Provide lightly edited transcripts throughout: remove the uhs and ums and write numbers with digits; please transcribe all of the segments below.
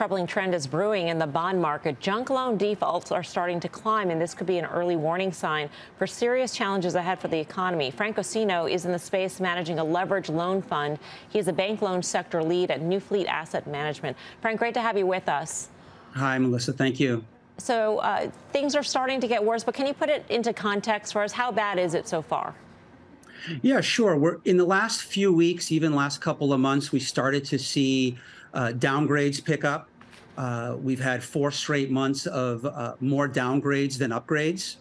troubling trend is brewing in the bond market. Junk loan defaults are starting to climb, and this could be an early warning sign for serious challenges ahead for the economy. Frank Ossino is in the space managing a leveraged loan fund. He is a bank loan sector lead at Newfleet Asset Management. Frank, great to have you with us. Hi, Melissa. Thank you. So things are starting to get worse, but can you put it into context for us? How bad is it so far? Yeah, sure. In the last few weeks, even last couple of months, we started to see downgrades pick up. We've had 4 straight months of more downgrades than upgrades.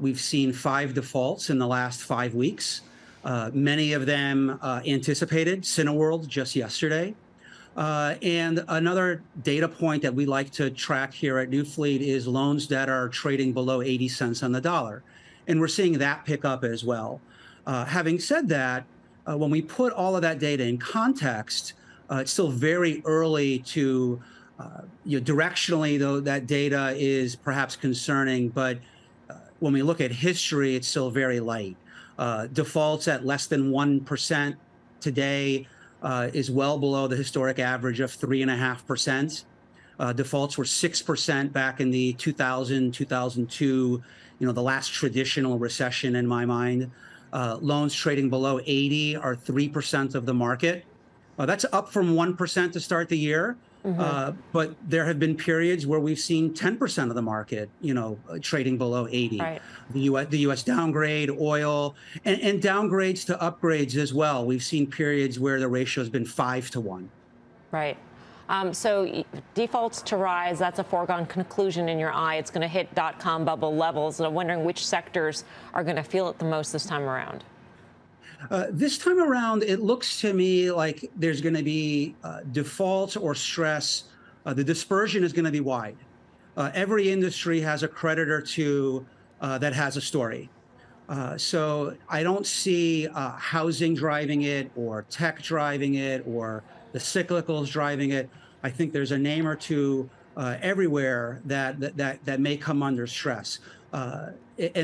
We've seen 5 defaults in the last 5 weeks. Many of them anticipated. Cineworld just yesterday. And another data point that we like to track here at Newfleet is loans that are trading below 80 cents on the dollar. And we're seeing that pick up as well. Having said that, when we put all of that data in context, it's still very early to, directionally, though, that data is perhaps concerning. But when we look at history, it's still very light. Defaults at less than 1% today is well below the historic average of 3.5%. Defaults were 6% back in the 2000, 2002, the last traditional recession in my mind. Loans trading below 80 are 3% of the market. That's up from 1% to start the year. Mm-hmm. But there have been periods where we've seen 10% of the market, trading below 80. Right. The U.S. downgrade, oil, and downgrades to upgrades as well. We've seen periods where the ratio has been 5 to 1. Right. So defaults to rise, that's a foregone conclusion in your eye. It's going to hit dot-com bubble levels. And I'm wondering which sectors are going to feel it the most this time around. This time around, it looks to me like there's going to be defaults or stress. The dispersion is going to be wide. Every industry has a credit or two that has a story. So I don't see housing driving it or tech driving it or the cyclicals driving it. I think there's a name or two everywhere that may come under stress. And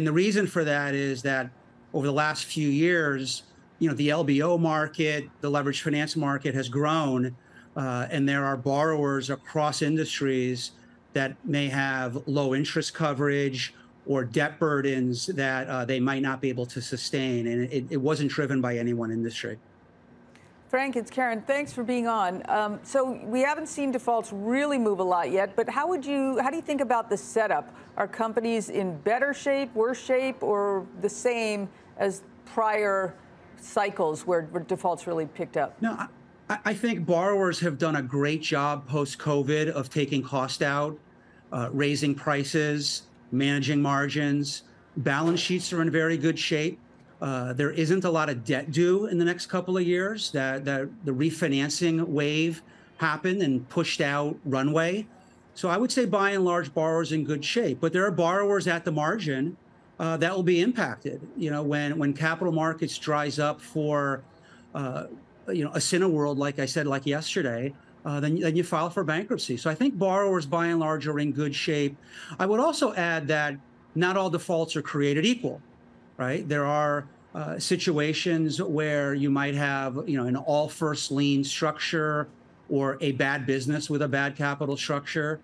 the reason for that is that over the last few years, the LBO market, the leveraged finance market has grown, and there are borrowers across industries that may have low interest coverage or debt burdens that they might not be able to sustain. And it wasn't driven by any one industry. Frank, it's Karen. Thanks for being on. So we haven't seen defaults really move a lot yet, but how do you think about the setup? Are companies in better shape, worse shape, or the same as prior cycles where defaults really picked up? No, I think borrowers have done a great job post-COVID of taking cost out, raising prices, managing margins. Balance sheets are in very good shape. There isn't a lot of debt due in the next couple of years. That the refinancing wave happened and pushed out runway. So I would say by and large, borrowers in good shape. But there are borrowers at the margin that will be impacted. When capital markets dries up for, a Cineworld, like I said, like yesterday, then you file for bankruptcy. So I think borrowers by and large are in good shape. I would also add that not all defaults are created equal. Right? There are situations where you might have, an all first lien structure or a bad business with a bad capital structure.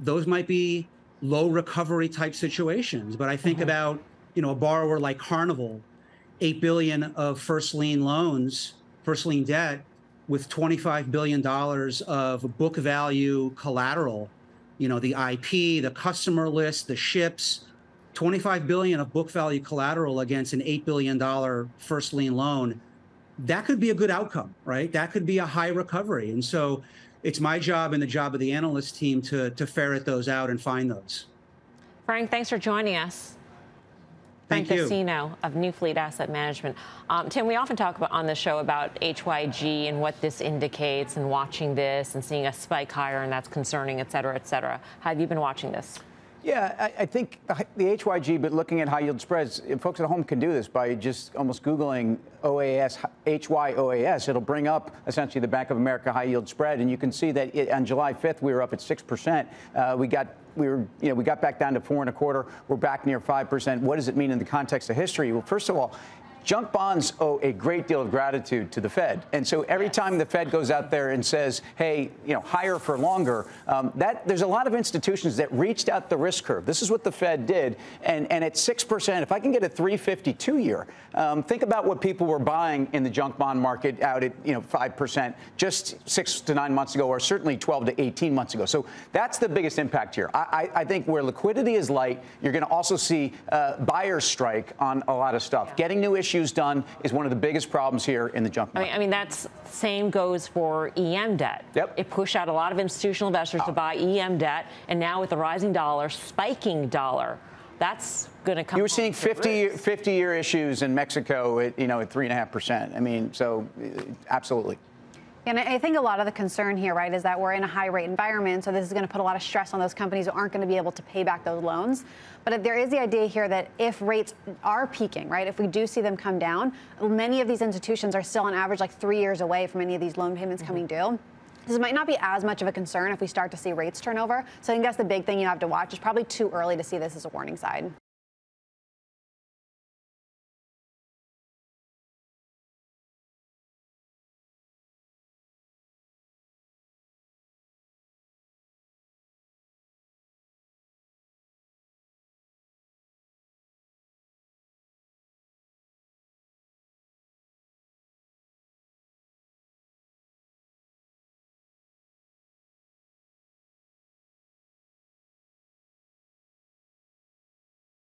Those might be low recovery type situations. But I think about, a borrower like Carnival, $8 billion of first lien loans, first lien debt with $25 billion of book value collateral, the IP, the customer list, the ships. $25 billion of book value collateral against an $8 billion first lien loan, that could be a good outcome, right? That could be a high recovery. And so it's my job and the job of the analyst team to ferret those out and find those. Frank, thanks for joining us. Frank Ossino of Newfleet Asset Management. Tim, we often talk about on the show about HYG and what this indicates and watching this and seeing a spike higher and that's concerning, et cetera, et cetera. How have you been watching this? Yeah, I think the HYG, but looking at high yield spreads, folks at home can do this by just almost Googling OAS, HYOAS. It'll bring up essentially the Bank of America high yield spread. And you can see that on July 5th, we were up at 6%. We got back down to 4.25%. We're back near 5%. What does it mean in the context of history? Well, first of all, junk bonds owe a great deal of gratitude to the Fed. And so every time the Fed goes out there and says, hey, you know, higher for longer, there's a lot of institutions that reached out the risk curve. This is what the Fed did. And at 6%, if I can get a 3.52 year, think about what people were buying in the junk bond market out at, 5% just 6 to 9 months ago, or certainly 12 to 18 months ago. So that's the biggest impact here. I think where liquidity is light, you're going to also see buyers strike on a lot of stuff. Yeah. Getting new issues done is one of the biggest problems here in the junk market. I mean, that's same goes for EM debt. Yep. It pushed out a lot of institutional investors to buy EM debt, and now with the rising dollar, spiking dollar, that's going to come. You were seeing 50-year issues in Mexico, at, at 3.5%. I mean, so absolutely. And I think a lot of the concern here, right, is that we're in a high rate environment, so this is going to put a lot of stress on those companies who aren't going to be able to pay back those loans. But if there is the idea here that if rates are peaking, right, if we do see them come down, many of these institutions are still on average like 3 years away from any of these loan payments coming due. This might not be as much of a concern if we start to see rates turn over. So I think that's the big thing you have to watch. It's probably too early to see this as a warning sign.